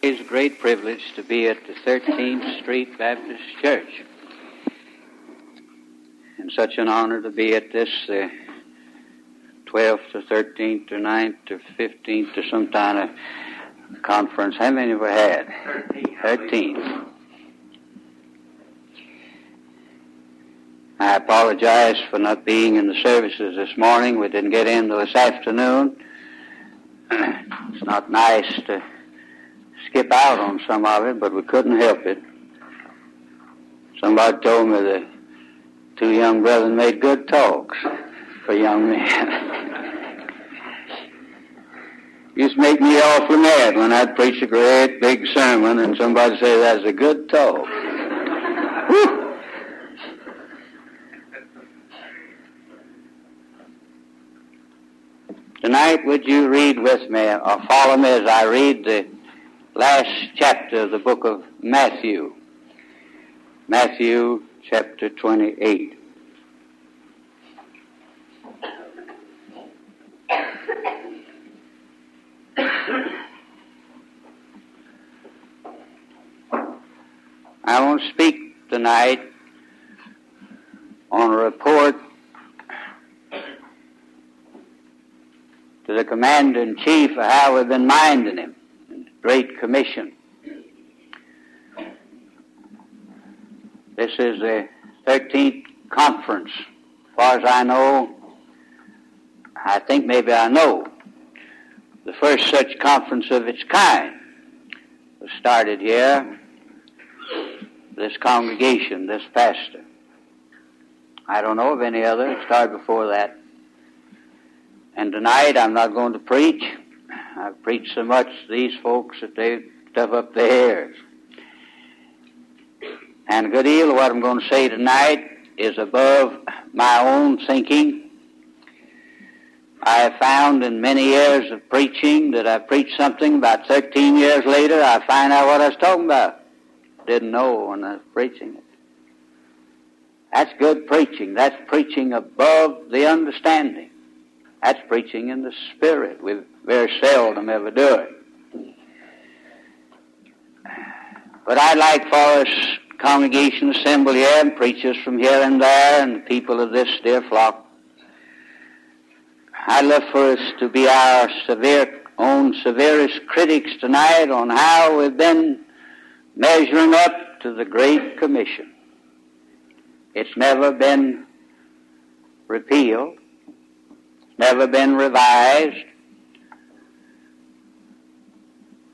It is a great privilege to be at the 13th Street Baptist Church, and such an honor to be at this 12th or 13th or 9th or 15th or some kind of conference. How many have we had? 13. I apologize for not being in the services this morning. We didn't get in till this afternoon. It's not nice to skip out on some of it, but we couldn't help it. Somebody told me the two young brethren made good talks for young men. Used to make me awfully mad when I'd preach a great big sermon and somebody said, "That's a good talk." Whew. Tonight, would you read with me or follow me as I read the last chapter of the book of Matthew, Matthew chapter 28. I won't speak tonight on a report to the commander-in-chief of how we've been minding him. Great Commission. This is the 13th conference. As far as I know, I think maybe I know, the first such conference of its kind was started here, this congregation, this pastor. I don't know of any other. It started before that. And tonight I'm not going to preach. I've preached so much to these folks that they stuff up their ears. And a good deal of what I'm going to say tonight is above my own thinking. I have found in many years of preaching that I preached something, about 13 years later I find out what I was talking about. Didn't know when I was preaching it. That's good preaching. That's preaching above the understanding. That's preaching in the Spirit. We very seldom ever do it. But I'd like for us congregation assembled here and preachers from here and there and people of this dear flock, I'd love for us to be our severest critics tonight on how we've been measuring up to the Great Commission. It's never been repealed. Never been revised.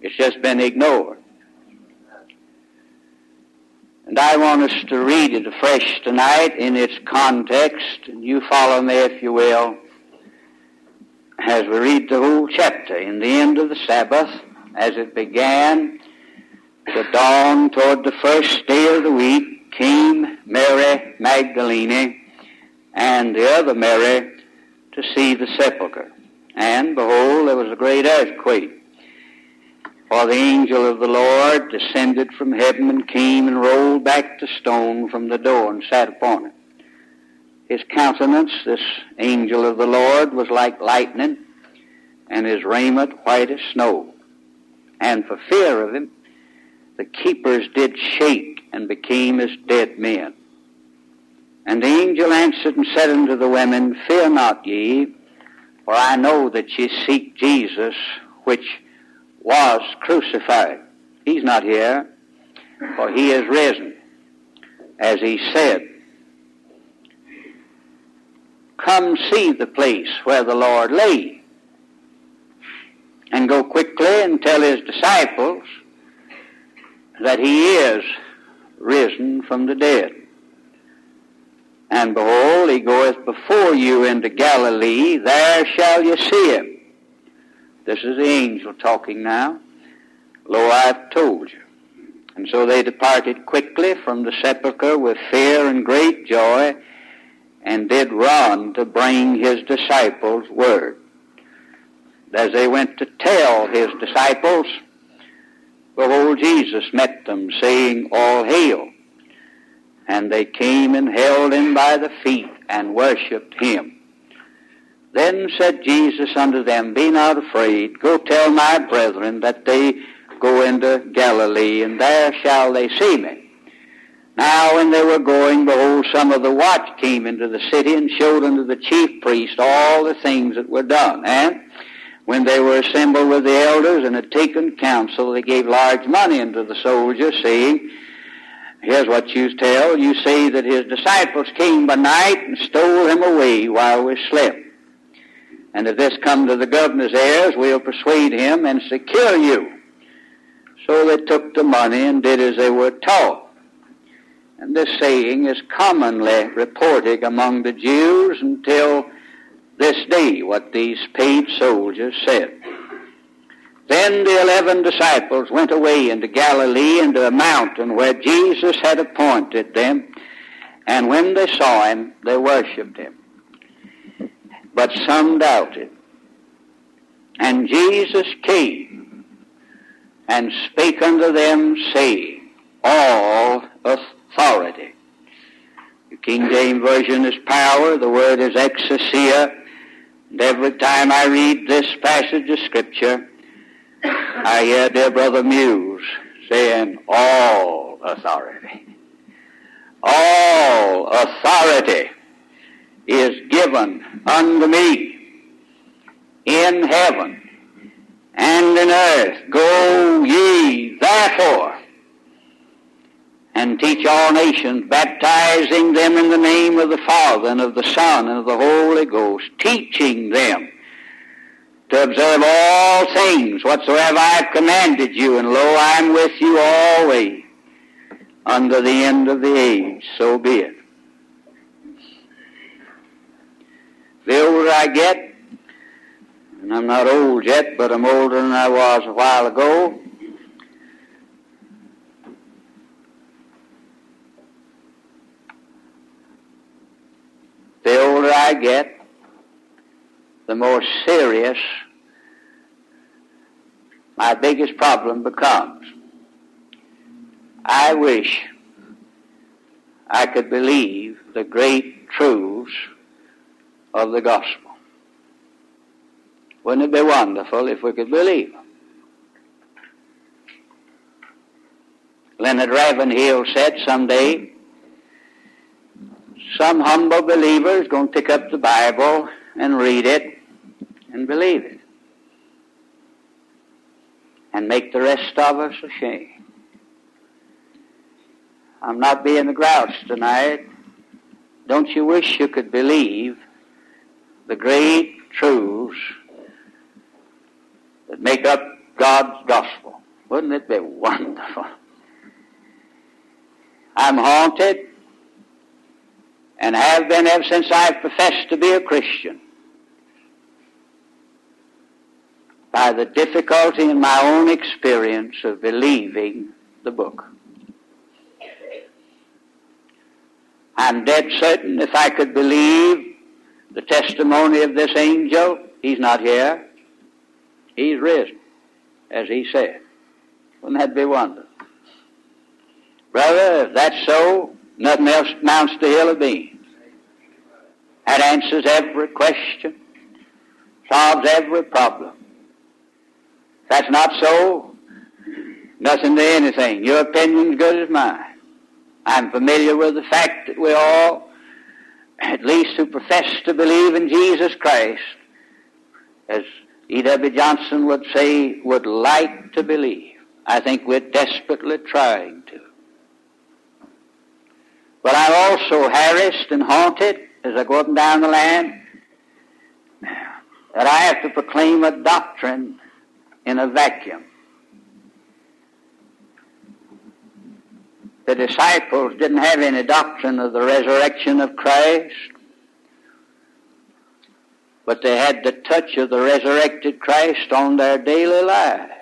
It's just been ignored. And I want us to read it afresh tonight in its context, and you follow me if you will, as we read the whole chapter. In the end of the Sabbath, as it began, the dawn toward the first day of the week, came Mary Magdalene and the other Mary to see the sepulchre. And behold, there was a great earthquake. For the angel of the Lord descended from heaven and came and rolled back the stone from the door and sat upon it. His countenance, this angel of the Lord, was like lightning, and his raiment white as snow. And for fear of him, the keepers did shake and became as dead men. And the angel answered and said unto the women, "Fear not ye, for I know that ye seek Jesus, which was crucified. He's not here, for he is risen, as he said. Come see the place where the Lord lay, and go quickly and tell his disciples that he is risen from the dead. And behold, he goeth before you into Galilee, there shall ye see him." This is the angel talking now. "Lo, I have told you." And so they departed quickly from the sepulchre with fear and great joy, and did run to bring his disciples word. As they went to tell his disciples, behold, Jesus met them, saying, "All hail." And they came and held him by the feet and worshipped him. Then said Jesus unto them, "Be not afraid. Go tell my brethren that they go into Galilee, and there shall they see me. Now when they were going, behold, some of the watch came into the city and showed unto the chief priest all the things that were done. And when they were assembled with the elders and had taken counsel, they gave large money unto the soldiers, saying, here's what you tell. You say that his disciples came by night and stole him away while we slept. And if this come to the governor's heirs, we'll persuade him and secure you. So they took the money and did as they were taught. And this saying is commonly reported among the Jews until this day, what these paid soldiers said. Then the 11 disciples went away into Galilee, into a mountain where Jesus had appointed them. And when they saw him, they worshipped him. But some doubted. And Jesus came and spake unto them, saying, all authority. The King James Version is power. The word is exousia. And every time I read this passage of Scripture, I hear dear brother Muse saying, all authority. All authority is given unto me in heaven and in earth. Go ye therefore and teach all nations, baptizing them in the name of the Father and of the Son and of the Holy Ghost, teaching them to observe all things whatsoever I have commanded you, and lo, I am with you always unto the end of the age. So be it. The older I get, and I'm not old yet, but I'm older than I was a while ago, the older I get, the more serious my biggest problem becomes. I wish I could believe the great truths of the gospel. Wouldn't it be wonderful if we could believe them? Leonard Ravenhill said someday, some humble believer is going to pick up the Bible and read it and believe it and make the rest of us ashamed. I'm not being a grouch tonight. Don't you wish you could believe the great truths that make up God's gospel? Wouldn't it be wonderful? I'm haunted, and have been ever since I've professed to be a Christian, by the difficulty in my own experience of believing the book. I'm dead certain if I could believe the testimony of this angel, he's not here, he's risen, as he said. Wouldn't that be wonderful? Brother, if that's so, nothing else amounts to a hill of beans. That answers every question, solves every problem. If that's not so, nothing to anything. Your opinion's good as mine. I'm familiar with the fact that we all, at least who profess to believe in Jesus Christ, as E.W. Johnson would say, would like to believe. I think we're desperately trying to. But I'm also harassed and haunted as I go up and down the land that I have to proclaim a doctrine in a vacuum. The disciples didn't have any doctrine of the resurrection of Christ, but they had the touch of the resurrected Christ on their daily lives.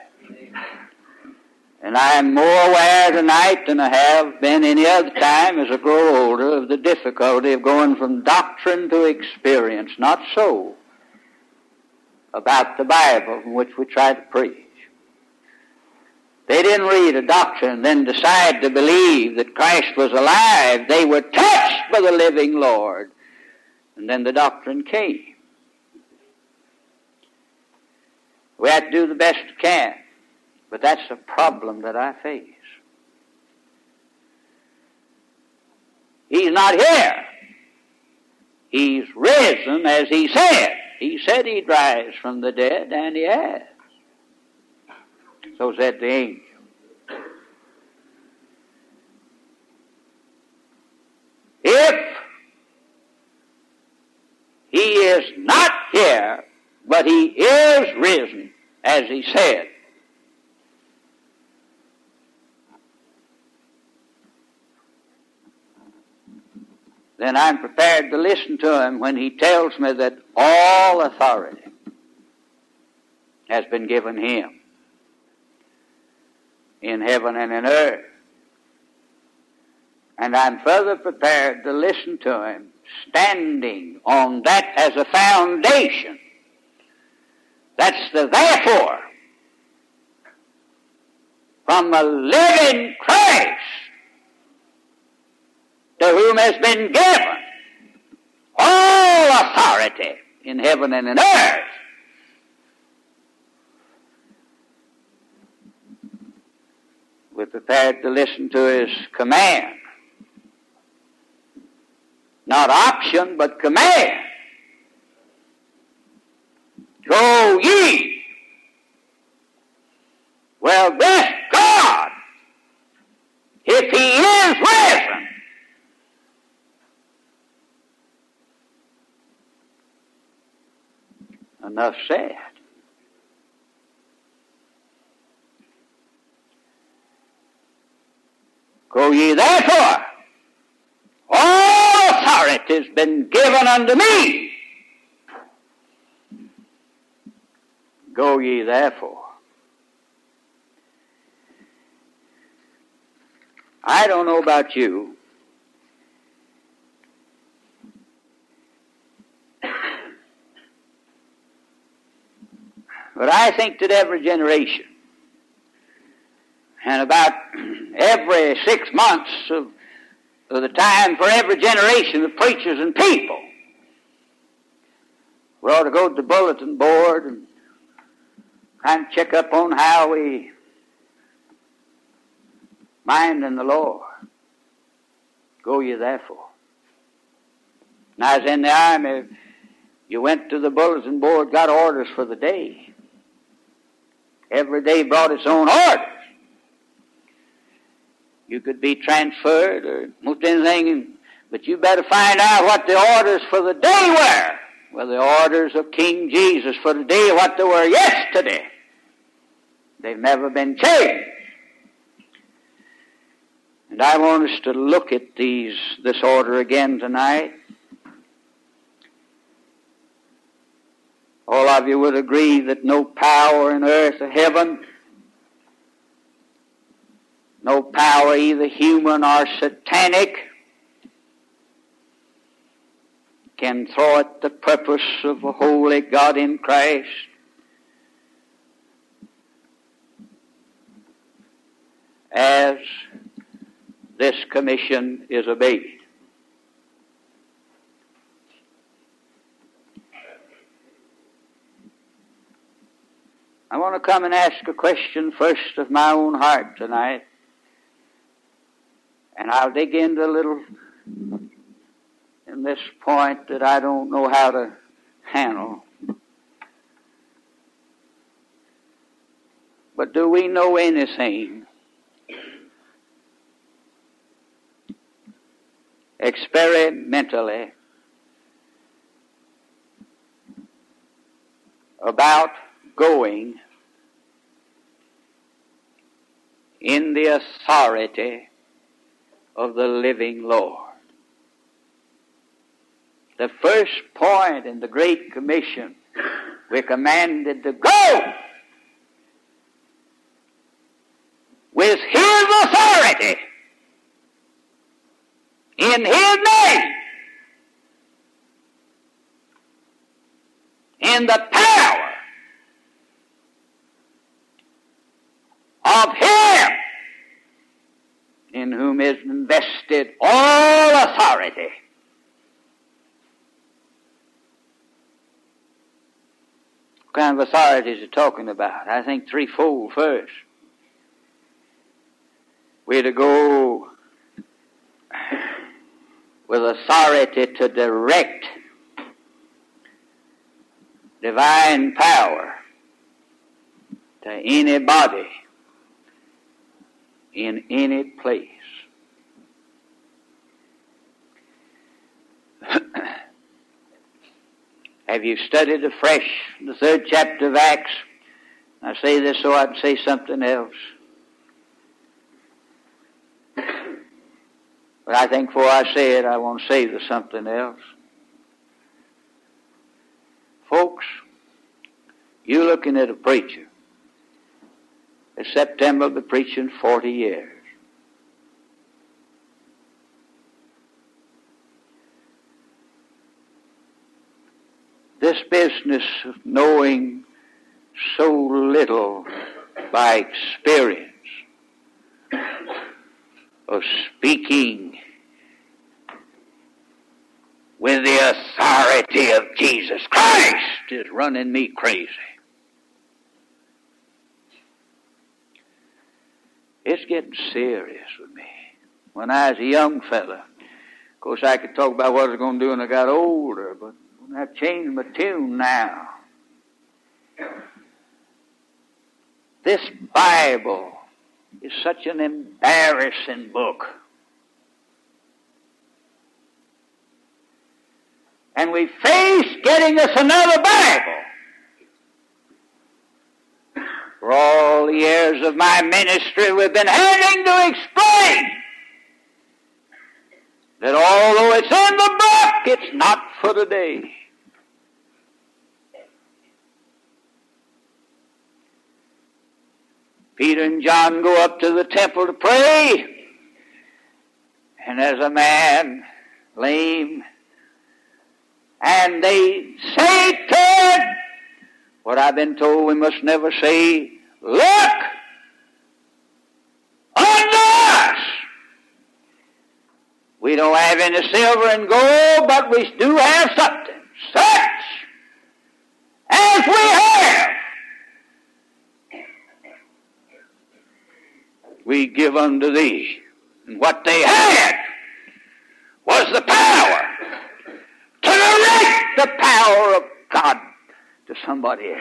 And I am more aware tonight than I have been any other time as I grow older of the difficulty of going from doctrine to experience, not so, about the Bible from which we try to preach. They didn't read a doctrine and then decide to believe that Christ was alive. They were touched by the living Lord, and then the doctrine came. We have to do the best we can. But that's the problem that I face. He's not here. He's risen as he said. He said he'd rise from the dead, and he has. So said the angel. If he is not here, but he is risen, as he said, then I'm prepared to listen to him when he tells me that all authority has been given him in heaven and in earth. And I'm further prepared to listen to him standing on that as a foundation. That's the therefore from a living Christ, to whom has been given all authority in heaven and in earth. We're prepared to listen to his command. Not option, but command. Go ye. Well, bless God, if he is risen, enough said. Go ye therefore. All authority has been given unto me. Go ye therefore. I don't know about you, but I think that every generation and about every 6 months of the time for every generation of preachers and people, we ought to go to the bulletin board and kind of check up on how we mind in the Lord. Go ye therefore. When I was in the army, you went to the bulletin board, got orders for the day. Every day brought its own orders. You could be transferred or most anything, but you better find out what the orders for the day were. Well, the orders of King Jesus for today, what they were yesterday. They've never been changed. And I want us to look at this order again tonight. All of you would agree that no power in earth or heaven, no power either human or satanic, can thwart the purpose of a holy God in Christ. As this commission is obeyed. I want to come and ask a question first of my own heart tonight. And I'll dig into a little in this point that I don't know how to handle. But do we know anything experimentally about going in the authority of the living Lord? The first point in the Great Commission, we're commanded to go with his authority, in his name, in the power of him in whom is invested all authority. What kind of authorities are talking about? I think threefold first. We are to go with authority to direct divine power to anybody in any place. Have you studied afresh the 3rd chapter of Acts? I say this so I can say something else. But I think before I say it, I want to say there's something else. Folks, you're looking at a preacher. In September, I'll be preaching 40 years. This business of knowing so little by experience, of speaking with the authority of Jesus Christ, is running me crazy. It's getting serious with me. When I was a young fella, of course I could talk about what I was going to do when I got older, but I've changed my tune now. This Bible is such an embarrassing book. And we face getting us another Bible. For all the years of my ministry, we've been having to explain that although it's in the book, it's not for today. Peter and John go up to the temple to pray, and there's a man lame, and they say to him what I've been told we must never say: look unto us. We don't have any silver and gold, but we do have something, such as we have, we give unto thee. And what they had was the power to direct the power of God to somebody else.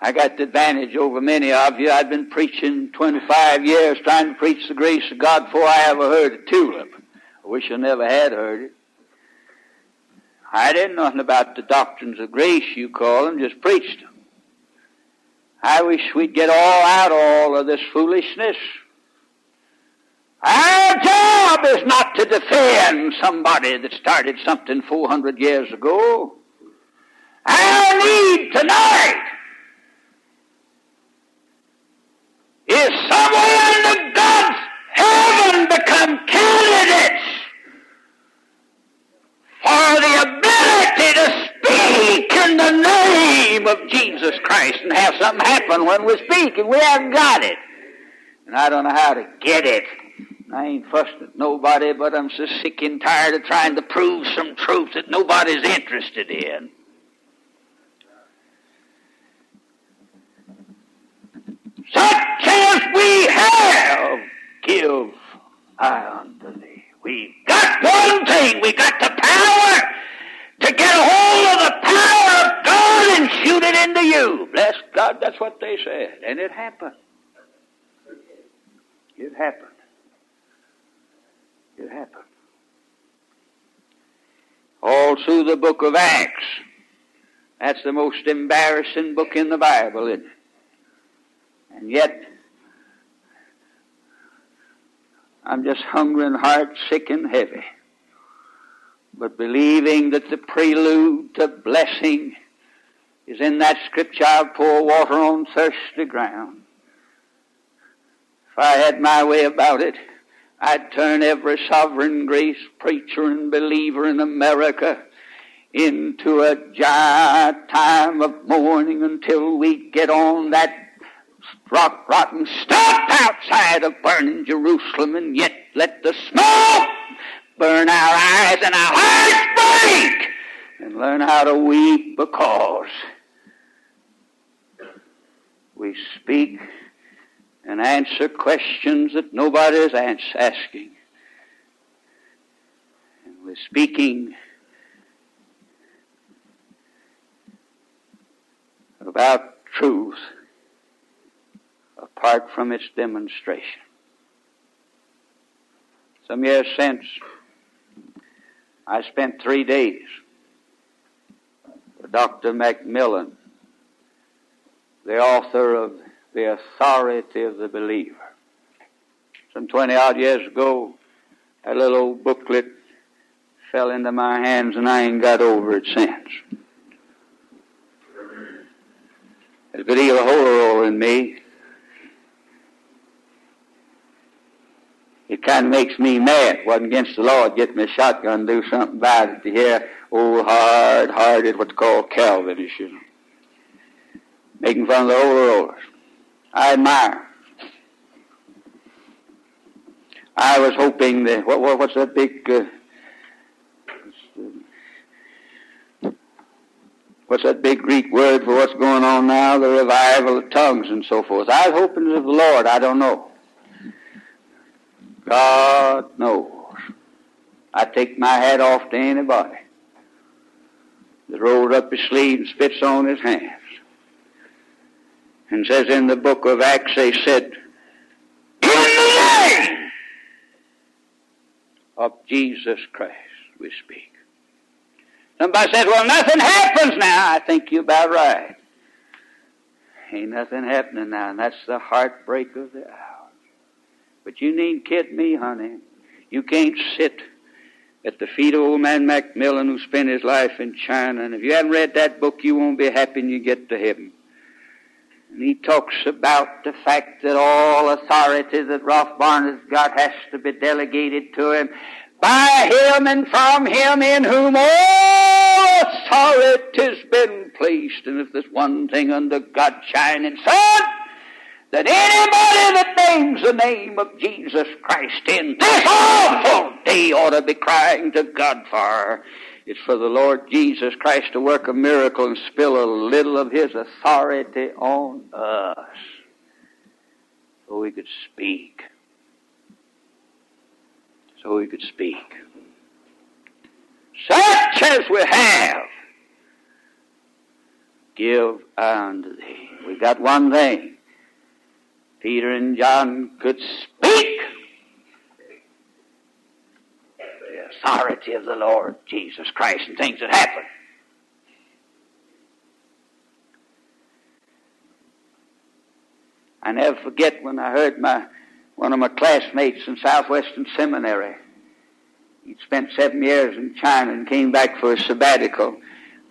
I got the advantage over many of you. I've been preaching 25 years, trying to preach the grace of God before I ever heard a tulip. I wish I never had heard it. I didn't know nothing about the doctrines of grace, you call them, just preached them. I wish we'd get all of this foolishness. Our job is not to defend somebody that started something 400 years ago. Our need tonight is someone in God's heaven become candidates for the ability to speak in the name of Jesus Christ and have something happen when we speak, and we haven't got it. And I don't know how to get it. I ain't fussed at nobody, but I'm so sick and tired of trying to prove some truth that nobody's interested in. Such as we have, give I unto thee. We've got one thing. We've got the power to get a hold of the power of God and shoot it into you. Bless God, that's what they said. And it happened. It happened. It happened. All through the book of Acts. That's the most embarrassing book in the Bible, isn't it? And yet, I'm just hungry and heart sick and heavy. But believing that the prelude to blessing is in that scripture, I'll pour water on thirsty ground. If I had my way about it, I'd turn every sovereign grace preacher and believer in America into a giant time of mourning until we get on that rock rotten stuff outside of burning Jerusalem, and yet let the smoke burn our eyes and our hearts break, and learn how to weep because we We speak and answer questions that nobody is asking. And we're speaking about truth apart from its demonstration. Some years since, I spent 3 days with Dr. Macmillan, the author of The Authority of the Believer. Some 20-odd years ago, that little old booklet fell into my hands, and I ain't got over it since. There's a good deal of holy roll in me. It kind of makes me mad. It wasn't against the law. I'd get me a shotgun and do something about it. To hear old hard-hearted, what's called Calvinism, making fun of the holy rollers. I admire. I was hoping that, what's that big, what's that big Greek word for what's going on now? The revival of tongues and so forth. I was hoping of the Lord, I don't know. God knows. I take my hat off to anybody that rolls up his sleeve and spits on his hands. And says in the book of Acts, they said, "In the name of Jesus Christ we speak." Somebody says, "Well, nothing happens now." I think you're about right. Ain't nothing happening now, and that's the heartbreak of the hour. But you needn't kid me, honey. You can't sit at the feet of old man Macmillan, who spent his life in China, and if you haven't read that book, you won't be happy when you get to heaven. And he talks about the fact that all authority that Rolfe Barnard's got has to be delegated to him. By him and from him, in whom all authority's been placed. And if there's one thing under God's shining sun, that anybody that names the name of Jesus Christ in this awful day ought to be crying to God for. It's for the Lord Jesus Christ to work a miracle and spill a little of his authority on us so we could speak. So we could speak. Such as we have, give I unto thee. We got one thing. Peter and John could speak the authority of the Lord Jesus Christ and things that happen. I never forget when I heard one of my classmates in Southwestern Seminary. He'd spent 7 years in China and came back for a sabbatical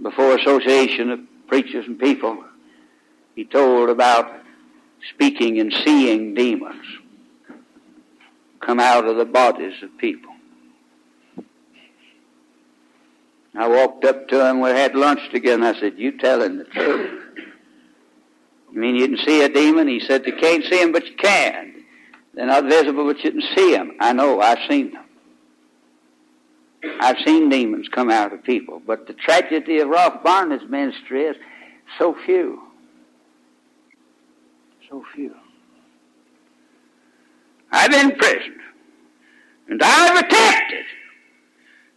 before Association of Preachers and People. He told about speaking and seeing demons come out of the bodies of people. I walked up to him, we had lunch together, and I said, "You telling the truth? You mean you can see a demon?" He said, "You can't see him, but you can. They're not visible, but you can see them." I know, I've seen them. I've seen demons come out of people. But the tragedy of Rolfe Barnard's ministry is so few. So few. I've been imprisoned, and I've attempted,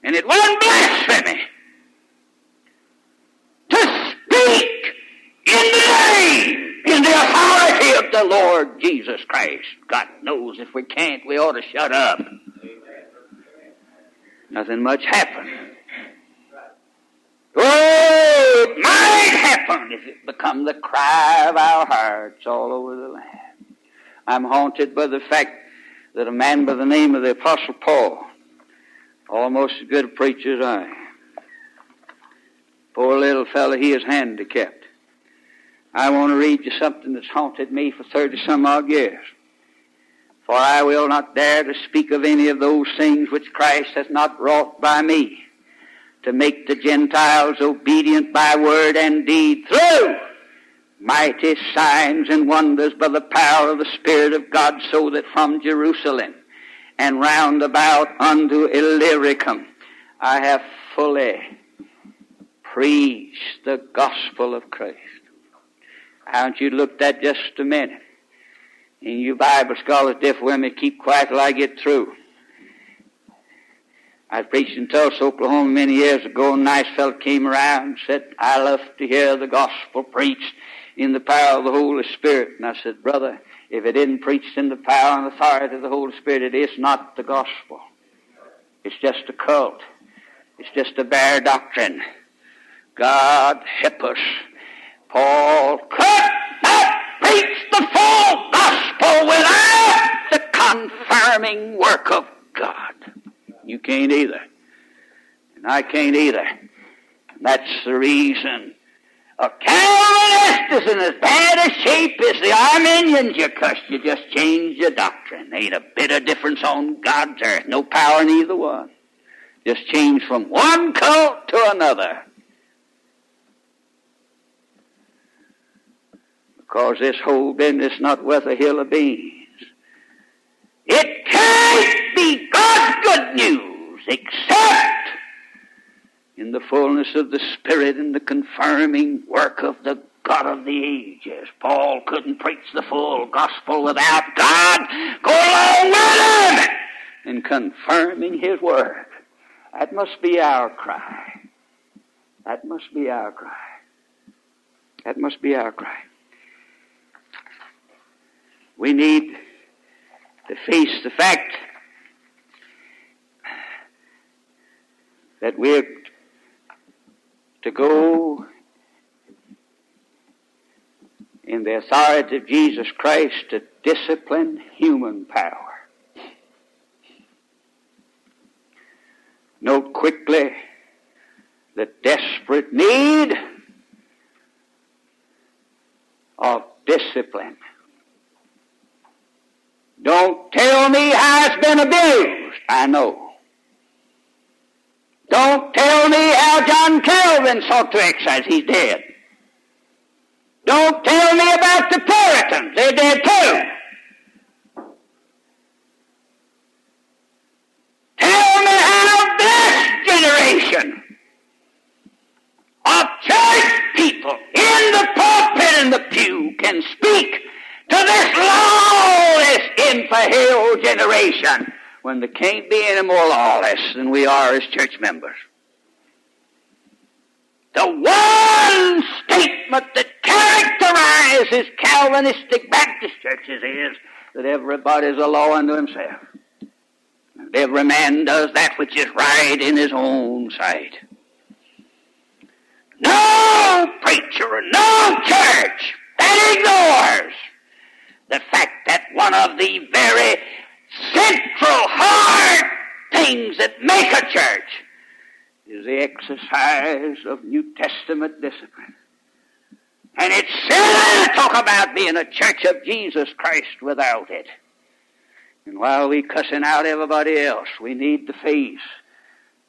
and it wasn't blasphemy, to speak in the name, in the authority of the Lord Jesus Christ. God knows if we can't, we ought to shut up. Nothing much happened. Oh, it might happen if it become the cry of our hearts all over the land. I'm haunted by the fact that a man by the name of the Apostle Paul, almost as good a preacher as I am, poor little fellow, he is handicapped. I want to read you something that's haunted me for 30-some odd years. For I will not dare to speak of any of those things which Christ hath not wrought by me, to make the Gentiles obedient by word and deed through mighty signs and wonders by the power of the Spirit of God, so that from Jerusalem and round about unto Illyricum I have fully preached the gospel of Christ. I want you to look at that just a minute. And you Bible scholars, deaf women, keep quiet till I get through. I preached in Tulsa, Oklahoma many years ago, and a nice fellow came around and said, I love to hear the gospel preached in the power of the Holy Spirit. And I said, brother, if it isn't preached in the power and authority of the Holy Spirit, it is not the gospel. It's just a cult. It's just a bare doctrine. God help us. Paul could not preach the full gospel without the confirming work of God. You can't either. And I can't either. And that's the reason a Calvinist is in as bad a shape as the Arminians, you cuss. You just change your doctrine. There ain't a bit of difference on God's earth. No power in either one. Just change from one cult to another. Because this whole business is not worth a hill of beans. It can't be God's good news except in the fullness of the Spirit and the confirming work of the God of the ages. Paul couldn't preach the full gospel without God go along with him and confirming his word. That must be our cry. That must be our cry. That must be our cry. We need to face the fact that we're to go in the authority of Jesus Christ to discipline human power. Note quickly the desperate need of discipline. Don't tell me how it's been abused. I know. Don't tell me how John Calvin sought to exercise. He's dead. Don't tell me about the Puritans. They're dead too. Tell me how this generation of church people in the pulpit and the pew can speak to this lawless, infidel generation when there can't be any more lawless than we are as church members. The one statement that characterizes Calvinistic Baptist churches is that everybody's a law unto himself. And every man does that which is right in his own sight. No preacher or no church that ignores the fact that one of the very central hard things that make a church is the exercise of New Testament discipline. And it's silly to talk about being a church of Jesus Christ without it. And while we cussing out everybody else, we need to face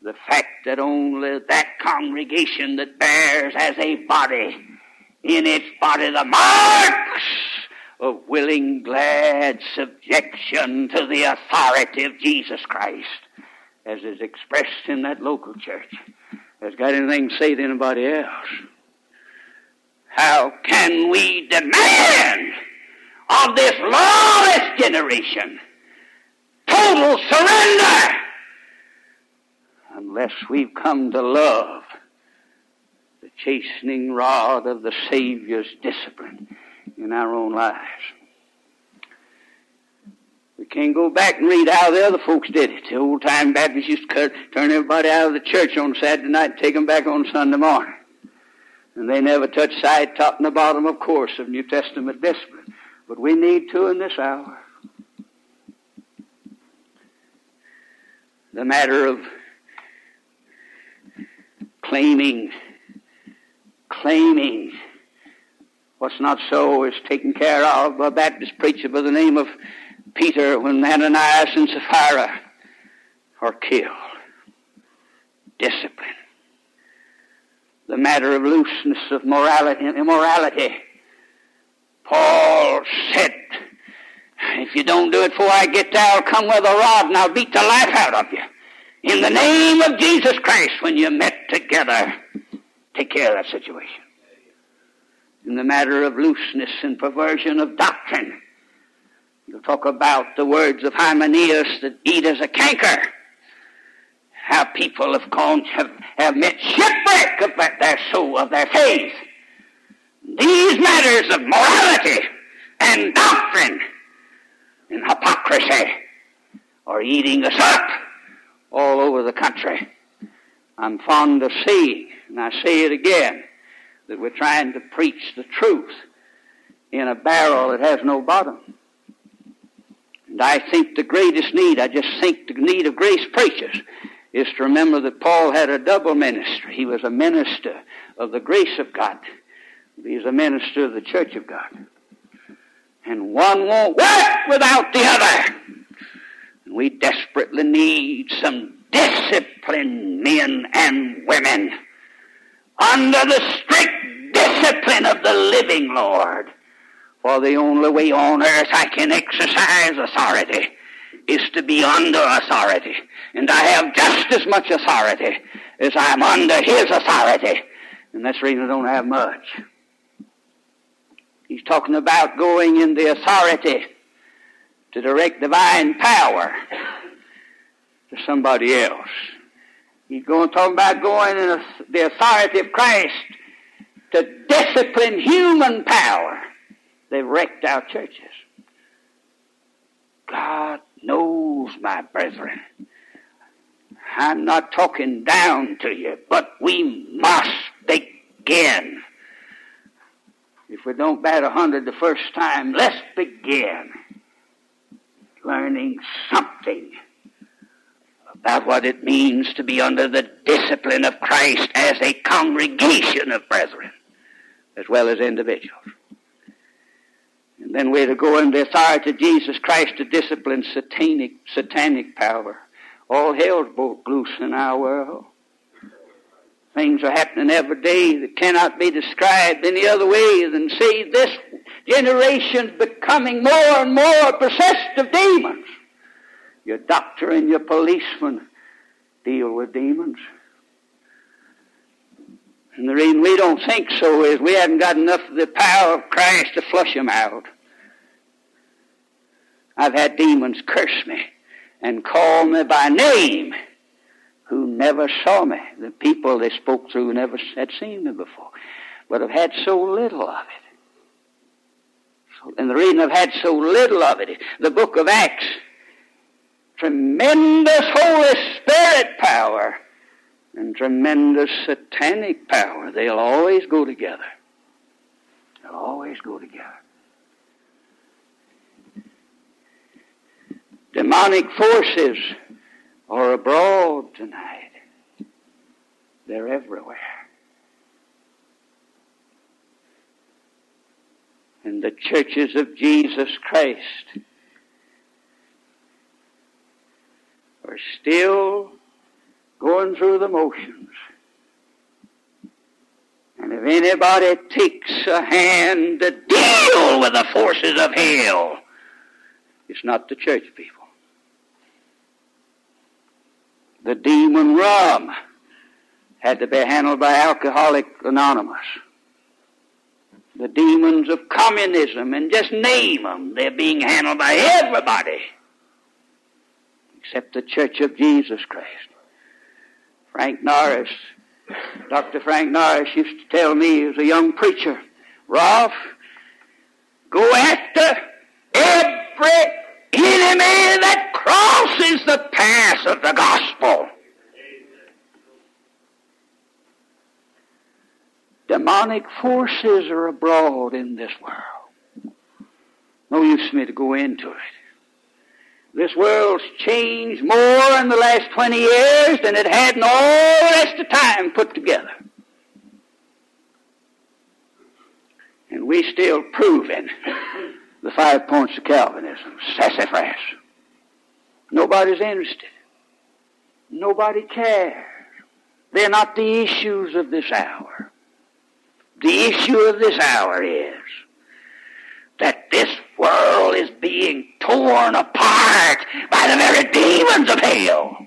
the fact that only that congregation that bears as a body, in its body, the marks of willing, glad subjection to the authority of Jesus Christ, as is expressed in that local church, has got anything to say to anybody else. How can we demand of this lawless generation total surrender unless we've come to love the chastening rod of the Savior's discipline in our own lives? We can't go back and read how the other folks did it. The old-time Baptists used to turn everybody out of the church on Saturday night and take them back on Sunday morning. And they never touched side, top, and the bottom, of course, of New Testament discipline. But we need to in this hour. The matter of claiming what's not so is taken care of by a Baptist preacher by the name of Peter when Ananias and Sapphira are killed. Discipline. The matter of looseness of morality and immorality. Paul said, if you don't do it before I get there, I'll come with a rod and I'll beat the life out of you. In the name of Jesus Christ, when you're met together, take care of that situation. in the matter of looseness and perversion of doctrine. You'll talk about the words of Hymenaeus that eat as a canker. How people have gone, have met shipwreck of their soul, of their faith. These matters of morality and doctrine and hypocrisy are eating us up all over the country. I'm fond of seeing, and I say it again, that we're trying to preach the truth in a barrel that has no bottom. And I think the greatest need, the need of grace preachers is to remember that Paul had a double ministry. He was a minister of the grace of God. He's a minister of the church of God. And one won't work without the other. And we desperately need some disciplined men and women under the strict discipline of the living Lord. For the only way on earth I can exercise authority is to be under authority. And I have just as much authority as I'm under his authority. And that's the reason I don't have much. He's talking about going in the authority to direct divine power to somebody else. He's going to talk about going in the authority of Christ to discipline human power. They've wrecked our churches. God knows, my brethren. I'm not talking down to you, but we must begin. If we don't bat 100 the first time, let's begin learning something about what it means to be under the discipline of Christ as a congregation of brethren, as well as individuals. And then we're to go in the authority of Jesus Christ to discipline satanic power. All hell's broke loose in our world. Things are happening every day that cannot be described any other way than, see, this generation's becoming more and more possessed of demons. Your doctor and your policeman deal with demons. And the reason we don't think so is we haven't got enough of the power of Christ to flush them out. I've had demons curse me and call me by name who never saw me. The people they spoke through never had seen me before, but have had so little of it. And the reason I've had so little of it is the book of Acts. Tremendous Holy Spirit power and tremendous satanic power. They'll always go together. They'll always go together. Demonic forces are abroad tonight. They're everywhere. And the churches of Jesus Christ are still going through the motions. And if anybody takes a hand to deal with the forces of hell, it's not the church people. The demon rum had to be handled by Alcoholics Anonymous. The demons of communism, and just name them, they're being handled by everybody except the Church of Jesus Christ. Frank Norris, Dr. Frank Norris used to tell me as a young preacher, Rolfe, go after every enemy that crosses the path of the gospel. Demonic forces are abroad in this world. No use for me to go into it. This world's changed more in the last 20 years than it had in all the rest of time put together. And we still proving the 5 points of Calvinism. Sassafras. Nobody's interested. Nobody cares. They're not the issues of this hour. The issue of this hour is that this world is being torn apart by the very demons of hell.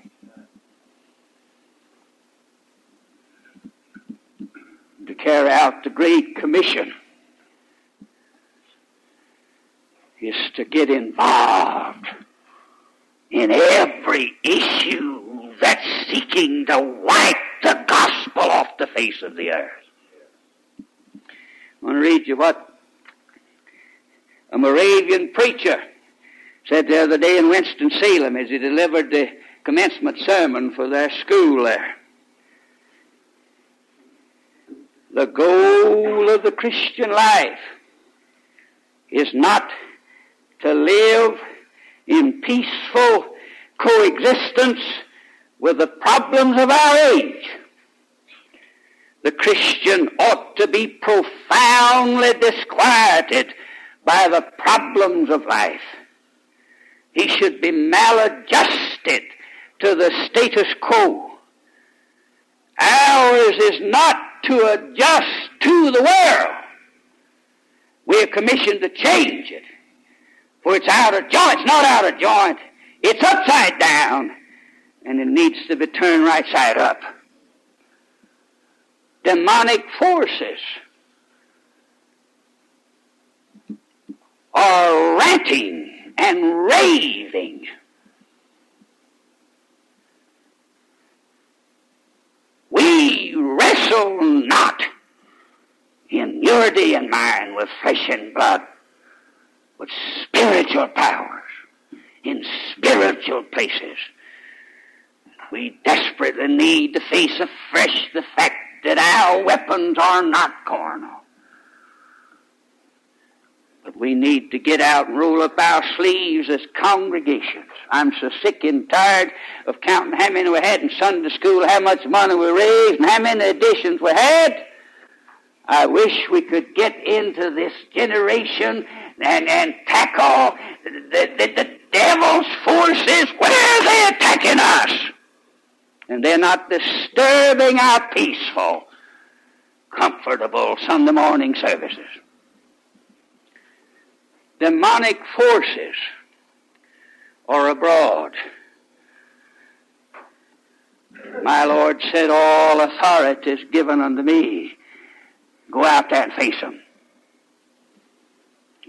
To carry out the Great Commission is to get involved in every issue that's seeking to wipe the gospel off the face of the earth. I want to read you what a Moravian preacher said the other day in Winston-Salem as he delivered the commencement sermon for their school there. The goal of the Christian life is not to live in peaceful coexistence with the problems of our age. The Christian ought to be profoundly disquieted by the problems of life. He should be maladjusted to the status quo. Ours is not to adjust to the world. We are commissioned to change it. For it's out of joint. It's not out of joint. It's upside down. And it needs to be turned right side up. Demonic forces are ranting and raving. We wrestle not in purity and mind with flesh and blood, but spiritual powers in spiritual places. We desperately need to face afresh the fact that our weapons are not carnal. But we need to get out and roll up our sleeves as congregations. I'm so sick and tired of counting how many we had in Sunday school, how much money we raised, and how many additions we had. I wish we could get into this generation and tackle the devil's forces where they're attacking us. And they're not disturbing our peaceful, comfortable Sunday morning services. Demonic forces are abroad. My Lord said, all authority is given unto me. Go out there and face them.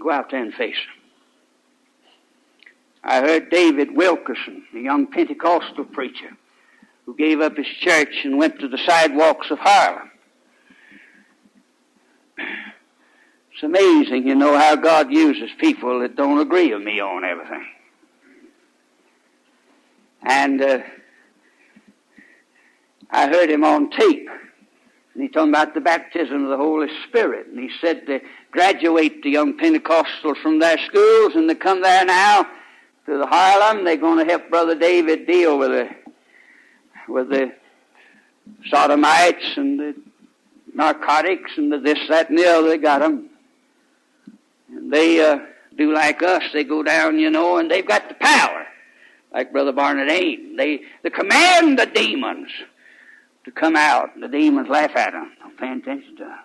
Go out there and face them. I heard David Wilkerson, a young Pentecostal preacher, who gave up his church and went to the sidewalks of Harlem. It's amazing, you know, how God uses people that don't agree with me on everything. And I heard him on tape. And he talked about the baptism of the Holy Spirit. And he said they graduate the young Pentecostals from their schools and they come there now to the Harlem. They're going to help Brother David deal with the sodomites and the narcotics and the this, that, and the other. They got them. And they do like us. They go down, you know, and they've got the power. Like Brother Barnard ain't. They command the demons to come out, and the demons laugh at him. Don't pay attention to him.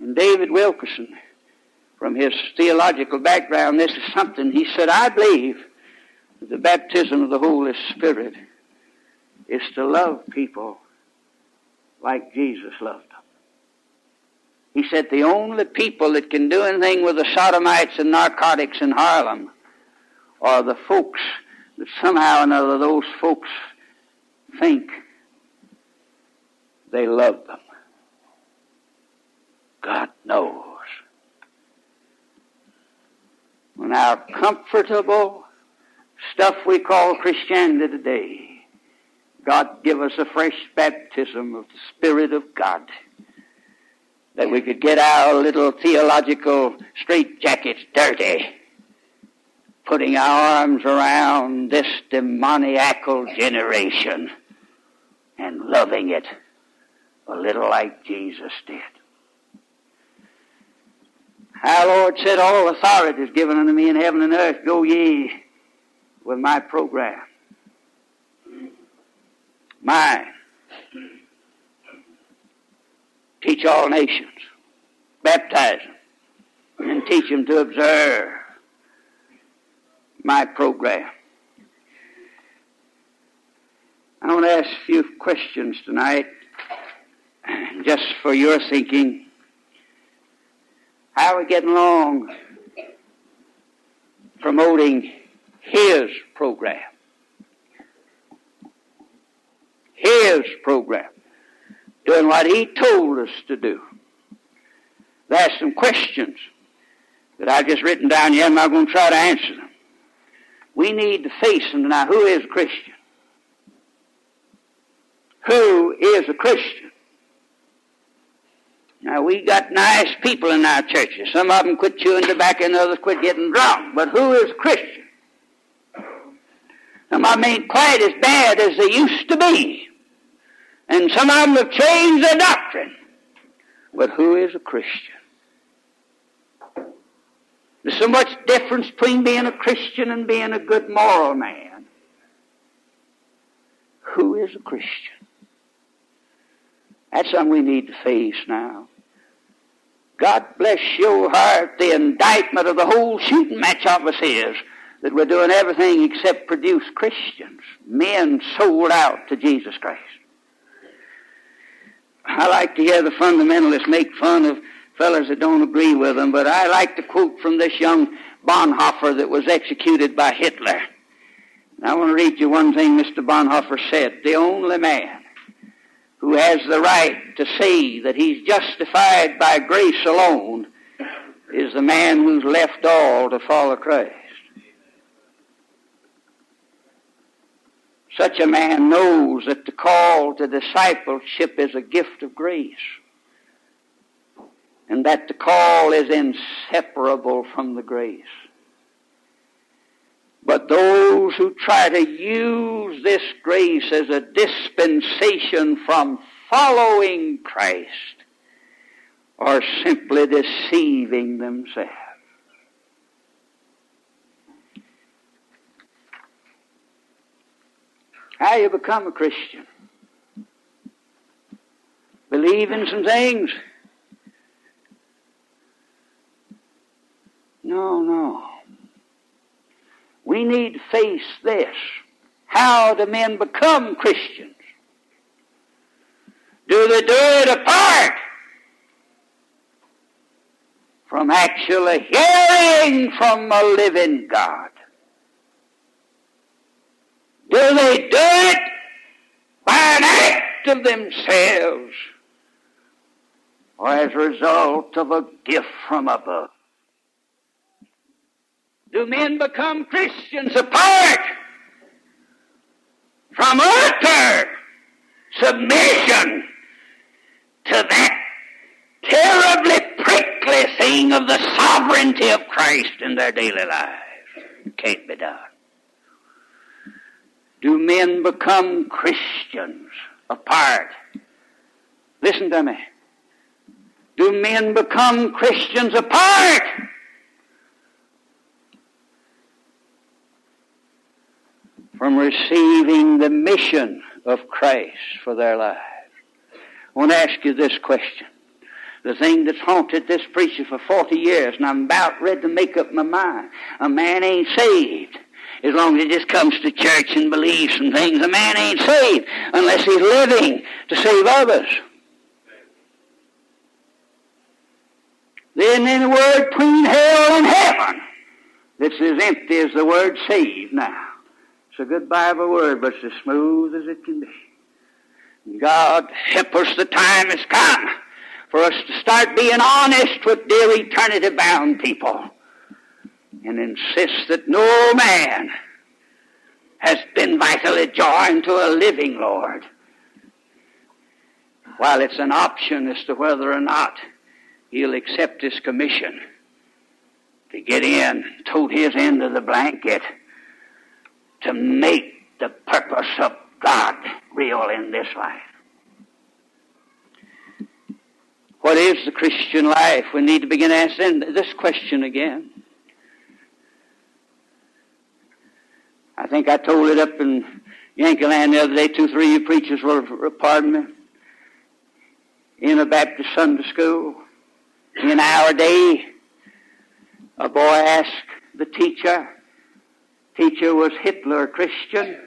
And David Wilkerson, from his theological background, this is something he said, I believe that the baptism of the Holy Spirit is to love people like Jesus loved them. He said the only people that can do anything with the sodomites and narcotics in Harlem are the folks that somehow or another those folks think they love them. God knows. When our comfortable stuff we call Christianity today, God give us a fresh baptism of the Spirit of God, that we could get our little theological straitjackets dirty, putting our arms around this demoniacal generation and loving it a little like Jesus did. Our Lord said, all authority is given unto me in heaven and earth. Go ye with my program. Mine. Teach all nations. Baptize them. And teach them to observe my program. I want to ask a few questions tonight. Just for your thinking, how are we getting along promoting his program. His program. Doing what he told us to do. There's some questions that I've just written down here, and I'm going to try to answer them. We need to face them. Now, who is a Christian? Who is a Christian? Now, we got nice people in our churches. Some of them quit chewing tobacco and others quit getting drunk. But who is a Christian? Some of them ain't quite as bad as they used to be. And some of them have changed their doctrine. But who is a Christian? There's so much difference between being a Christian and being a good moral man. Who is a Christian? That's something we need to face now. God bless your heart. The indictment of the whole shooting match of us is that we're doing everything except produce Christians, men sold out to Jesus Christ. I like to hear the fundamentalists make fun of fellas that don't agree with them, but I like to quote from this young Bonhoeffer that was executed by Hitler. And I want to read you one thing Mr. Bonhoeffer said. The only man who has the right to say that he's justified by grace alone is the man who's left all to follow Christ. Such a man knows that the call to discipleship is a gift of grace, and that the call is inseparable from the grace. But those who try to use this grace as a dispensation from following Christ are simply deceiving themselves. How you become a Christian? Believe in some things? No. We need to face this. How do men become Christians? Do they do it apart from actually hearing from a living God? Do they do it by an act of themselves or as a result of a gift from above? Do men become Christians apart from utter submission to that terribly prickly thing of the sovereignty of Christ in their daily lives? It can't be done. Do men become Christians apart? Listen to me. Do men become Christians apart from receiving the mission of Christ for their lives? I want to ask you this question. The thing that's haunted this preacher for 40 years, and I'm about ready to make up my mind. A man ain't saved as long as he just comes to church and believes some things. A man ain't saved unless he's living to save others. There isn't any word between hell and heaven that's as empty as the word saved now. It's a good Bible word, but it's as smooth as it can be. God help us, the time has come for us to start being honest with dear eternity-bound people and insist that no man has been vitally joined to a living Lord. While it's an option as to whether or not he'll accept his commission to get in, tote his end of the blanket, to make the purpose of God real in this life. What is the Christian life? We need to begin asking this question again. I think I told it up in Yankee Land the other day. 2 or 3 of you preachers were, pardon me, in a Baptist Sunday school. In our day, a boy asked the teacher, was Hitler a Christian?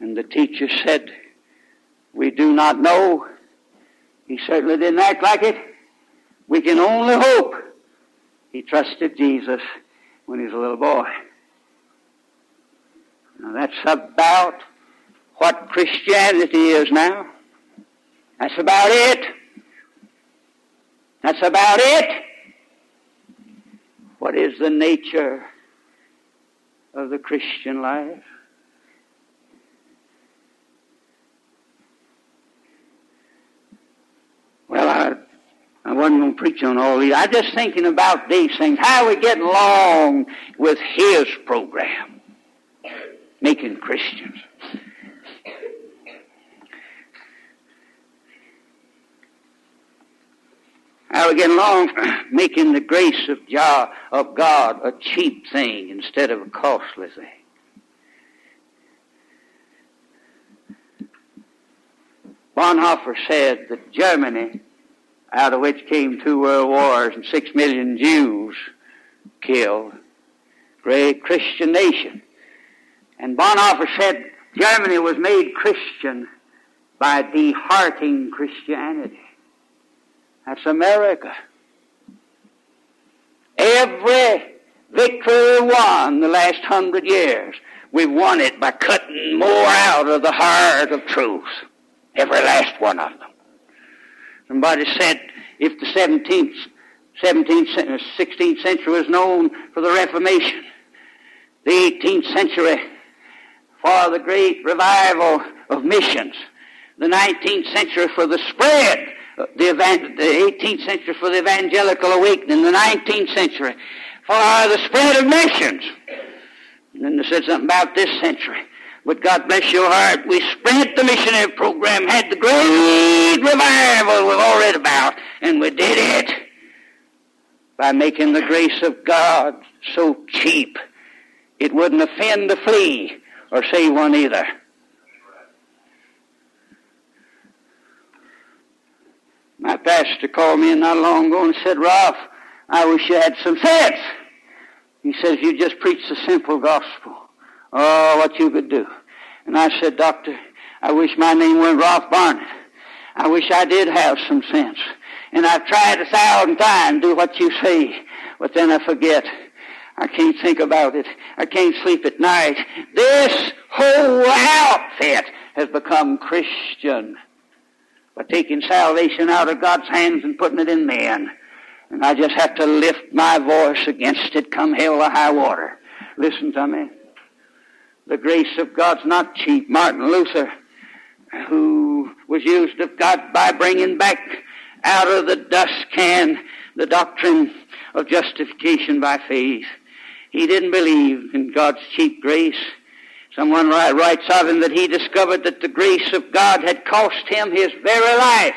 And the teacher said, we do not know. He certainly didn't act like it. We can only hope he trusted Jesus when he was a little boy. Now that's about what Christianity is now. That's about it. That's about it. What is the nature of the Christian life? Well, I wasn't going to preach on all these. I'm just thinking about these things. How we get along with his program, making Christians. How we get along making the grace of God a cheap thing instead of a costly thing. Bonhoeffer said that Germany, out of which came 2 world wars and 6 million Jews killed, great Christian nation. And Bonhoeffer said Germany was made Christian by deharting Christianity. That's America. Every victory we won the last 100 years, we won it by cutting more out of the heart of truth. Every last one of them. Somebody said if the 16th century was known for the Reformation, the 18th century for the great revival of missions, the 19th century for the spread, the 18th century for the evangelical awakening, the 19th century for the spread of nations. And then they said something about this century. But God bless your heart, we spread the missionary program, had the great revival we've all read about, and we did it by making the grace of God so cheap it wouldn't offend the flea or save one either. My pastor called me not long ago and said, "Ralph, I wish you had some sense." He says, "You just preach the simple gospel. Oh, what you could do." And I said, "Doctor, I wish my name were Rolfe Barnard. I wish I did have some sense. And I've tried 1,000 times to do what you say, but then I forget. I can't think about it. I can't sleep at night." This whole outfit has become Christian by taking salvation out of God's hands and putting it in men. And I just have to lift my voice against it, come hell or high water. Listen to me. The grace of God's not cheap. Martin Luther, who was used of God by bringing back out of the dust can the doctrine of justification by faith. He didn't believe in God's cheap grace. Someone writes of him that he discovered that the grace of God had cost him his very life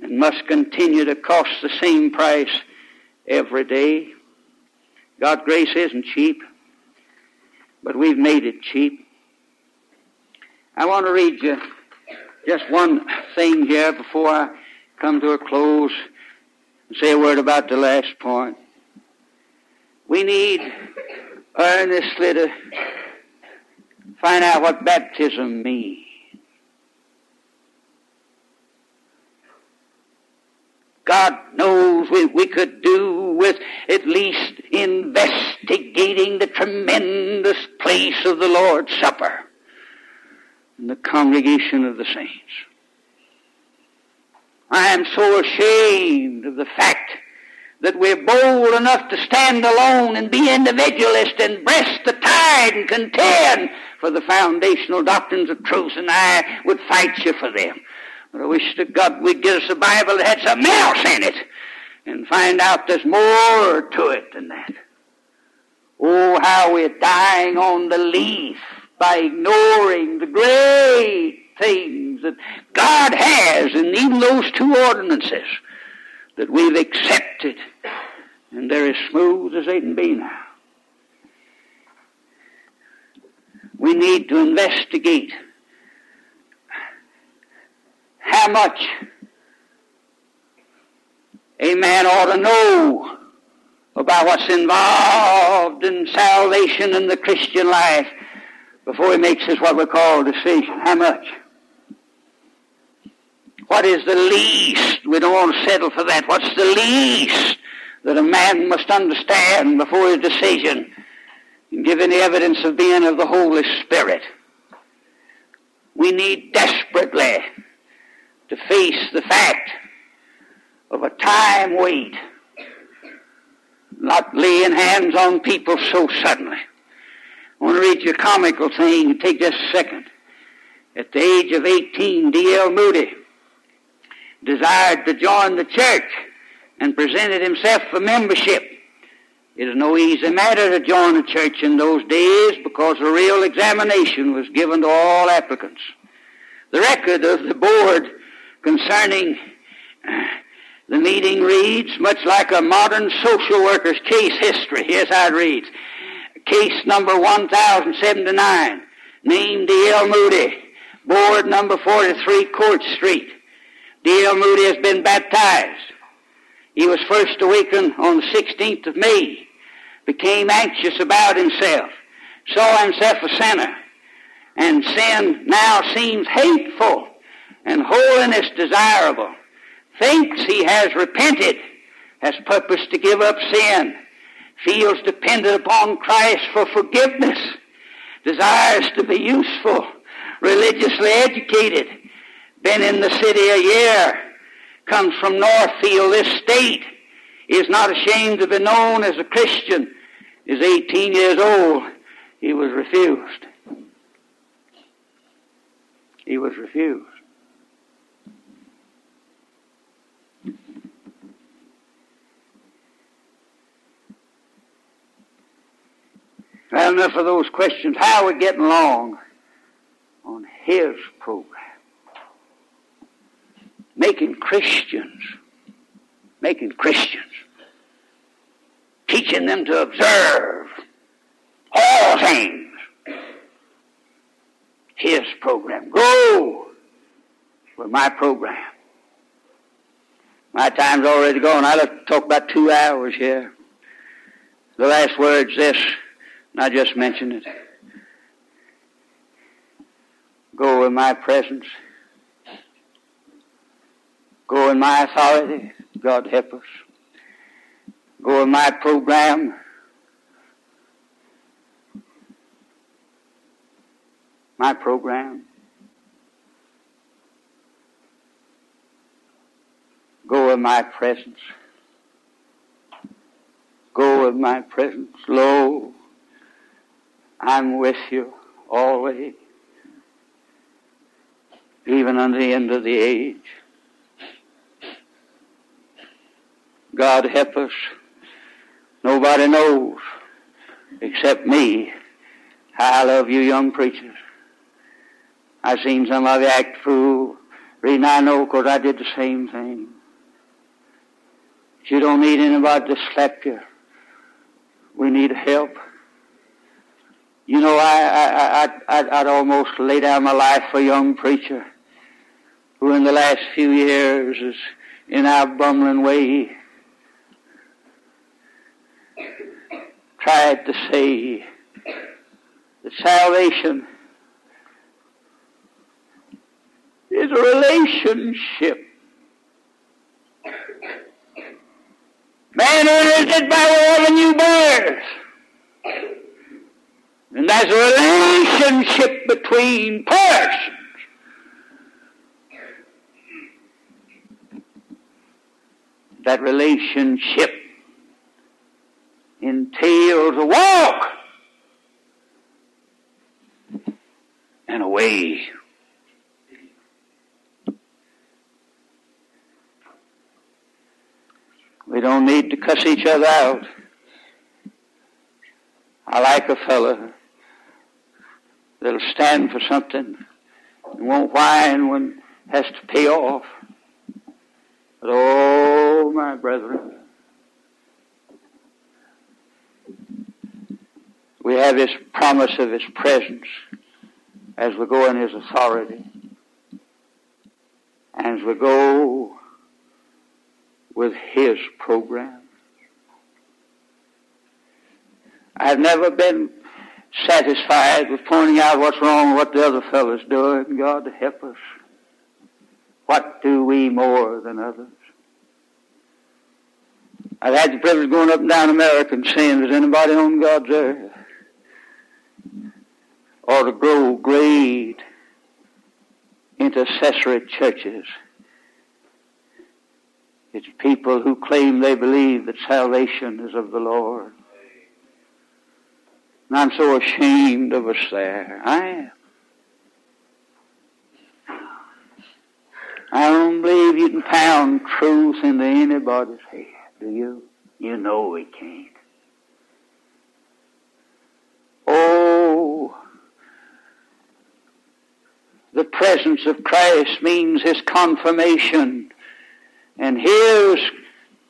and must continue to cost the same price every day. God's grace isn't cheap, but we've made it cheap. I want to read you just one thing here before I come to a close and say a word about the last point. We need earnestly to find out what baptism means. God knows we could do with at least investigating the tremendous place of the Lord's Supper and the congregation of the saints. I am so ashamed of the fact that we're bold enough to stand alone and be individualist and breast the tide and contend for the foundational doctrines of truth, and I would fight you for them. But I wish to God we'd get us a Bible that had something else in it and find out there's more to it than that. Oh, how we're dying on the leaf by ignoring the great things that God has, and even those 2 ordinances that we've accepted, and they're as smooth as they can be now. We need to investigate how much a man ought to know about what's involved in salvation and the Christian life before he makes his what we call decision. How much? What is the least? We don't want to settle for that. What's the least that a man must understand before his decision, given the evidence of being of the Holy Spirit. We need desperately to face the fact of a time wait, not laying hands on people so suddenly. I want to read you a comical thing. Take just a second. At the age of 18, D.L. Moody desired to join the church and presented himself for membership. It is no easy matter to join a church in those days because a real examination was given to all applicants. The record of the board concerning the meeting reads much like a modern social worker's case history. Here's how it reads. Case number 1079, named D.L. Moody, board number 43, Court Street. D.L. Moody has been baptized. He was first awakened on the 16th of May, became anxious about himself, saw himself a sinner, and sin now seems hateful and holiness desirable. Thinks he has repented, has purpose to give up sin, feels dependent upon Christ for forgiveness, desires to be useful, religiously educated, been in the city a year, comes from Northfield, this state, is not ashamed to be known as a Christian, is 18 years old. He was refused. He was refused. Well, enough of those questions. How are we getting along on his program? Making Christians, teaching them to observe all things. His program. Go with my program. My time's already gone. I'll have to talk about 2 hours here. The last word's this. I just mentioned it. Go in my presence. Go in my authority. God help us. Go in my program. My program. Go in my presence. Go in my presence. Lo, I'm with you always, even unto the end of the age. God help us. Nobody knows except me how I love you young preachers. I've seen some of you act fool. Reason I know because I did the same thing. You don't need anybody to slap you. We need help. You know, I'd almost lay down my life for a young preacher who in the last few years is in our bumbling way tried to say that salvation is a relationship. Man enters it by all the new birth. And there's a relationship between persons. That relationship entails a walk and a way. We don't need to cuss each other out. I like a fella that'll stand for something and won't whine when it has to pay off. But oh, my brethren, we have his promise of his presence as we go in his authority, as we go with his program. I've never been satisfied with pointing out what's wrong, what the other fellow's doing. God help us. What do we more than others? I've had the privilege of going up and down America and saying, does anybody on God's earth ought to grow great intercessory churches? It's people who claim they believe that salvation is of the Lord. And I'm so ashamed of us there. I am. I don't believe you can pound truth into anybody's head, do you? You know we can't. Oh, the presence of Christ means His confirmation. And His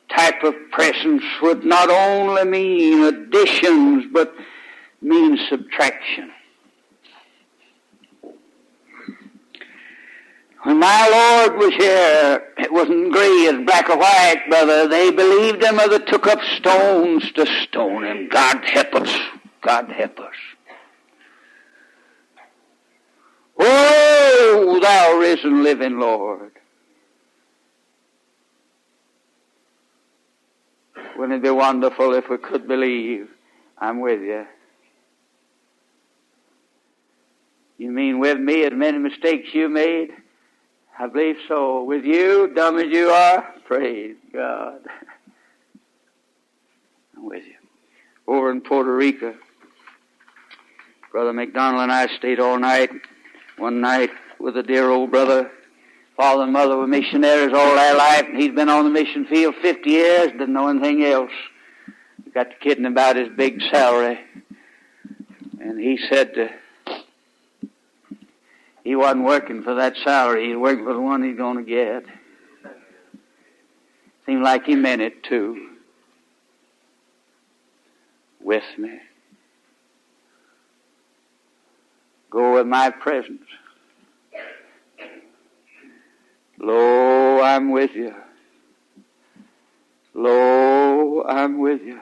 type of presence would not only mean additions, but mean subtraction. When my Lord was here, it wasn't gray, it's black or white, brother. They believed Him, or they took up stones to stone Him. God help us. God help us. Oh, Thou risen living Lord. Wouldn't it be wonderful if we could believe? I'm with you. You mean with me as many mistakes you made? I believe so. With you, dumb as you are, praise God. I'm with you. Over in Puerto Rico, Brother McDonald and I stayed all night, one night with a dear old brother. Father and mother were missionaries all their life, and he's been on the mission field 50 years, didn't know anything else. We got to kidding about his big salary. And he said he wasn't working for that salary. He was working for the one he's going to get. Seemed like he meant it, too. With me. Go with my presence. Lo, I'm with you. Lo, I'm with you.